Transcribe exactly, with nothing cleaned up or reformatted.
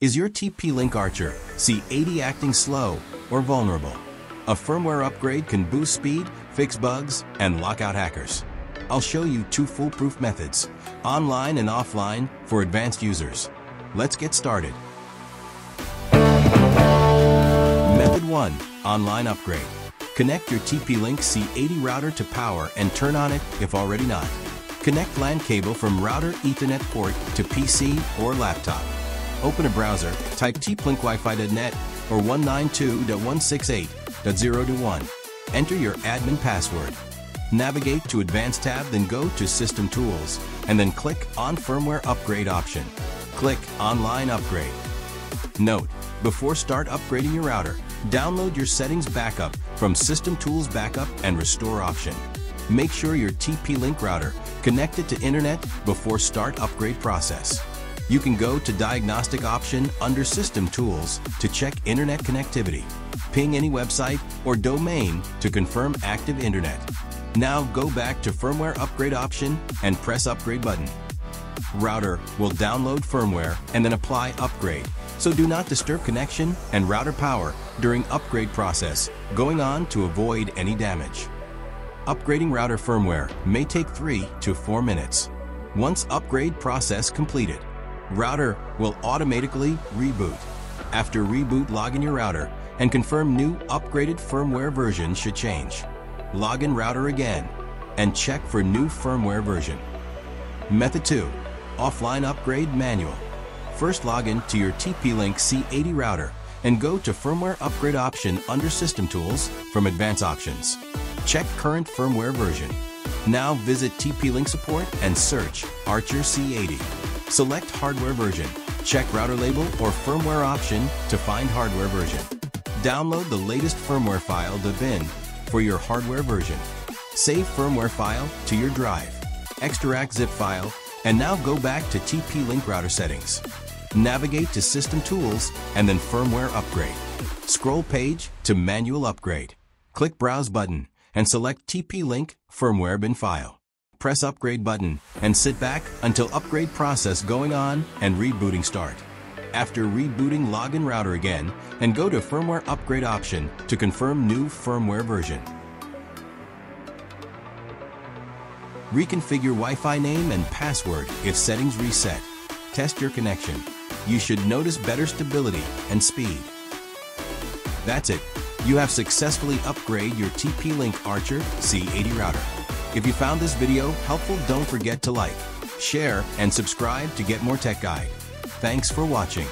Is your T P-Link Archer C eighty acting slow or vulnerable? A firmware upgrade can boost speed, fix bugs, and lock out hackers. I'll show you two foolproof methods, online and offline, for advanced users. Let's get started. Method one. Online upgrade. Connect your T P-Link C eighty router to power and turn on it if already not. Connect LAN cable from router Ethernet port to P C or laptop. Open a browser, type T P link wifi dot net or one ninety-two dot one sixty-eight dot zero dot one. Enter your admin password. Navigate to Advanced tab, then go to System Tools, and then click on Firmware Upgrade option. Click Online Upgrade. Note: before start upgrading your router, download your settings backup from System Tools Backup and Restore option. Make sure your T P-Link router connected to internet before start upgrade process. You can go to Diagnostic option under System Tools to check internet connectivity. Ping any website or domain to confirm active internet. Now go back to Firmware Upgrade option and press Upgrade button. Router will download firmware and then apply upgrade, so do not disturb connection and router power during upgrade process going on to avoid any damage. Upgrading router firmware may take three to four minutes. Once upgrade process completed, router will automatically reboot. After reboot, log in your router and confirm new upgraded firmware version should change. Log in router again and check for new firmware version. Method two. Offline upgrade manual. First, log in to your T P-Link C eighty router and go to Firmware Upgrade option under System Tools from Advanced Options. Check current firmware version. Now visit T P-Link support and search Archer C eighty. Select hardware version, check router label or firmware option to find hardware version. Download the latest firmware file, the bin, for your hardware version. Save firmware file to your drive, extract zip file, and now go back to T P-Link router settings. Navigate to System Tools and then Firmware Upgrade. Scroll page to Manual Upgrade. Click Browse button and select T P-Link firmware bin file. Press Upgrade button and sit back until upgrade process going on and rebooting start. After rebooting, login router again and go to Firmware Upgrade option to confirm new firmware version. Reconfigure Wi-Fi name and password if settings reset. Test your connection. You should notice better stability and speed. That's it. You have successfully upgraded your T P-Link Archer C eighty router. If you found this video helpful, don't forget to like, share, and subscribe to get more tech guide. Thanks for watching.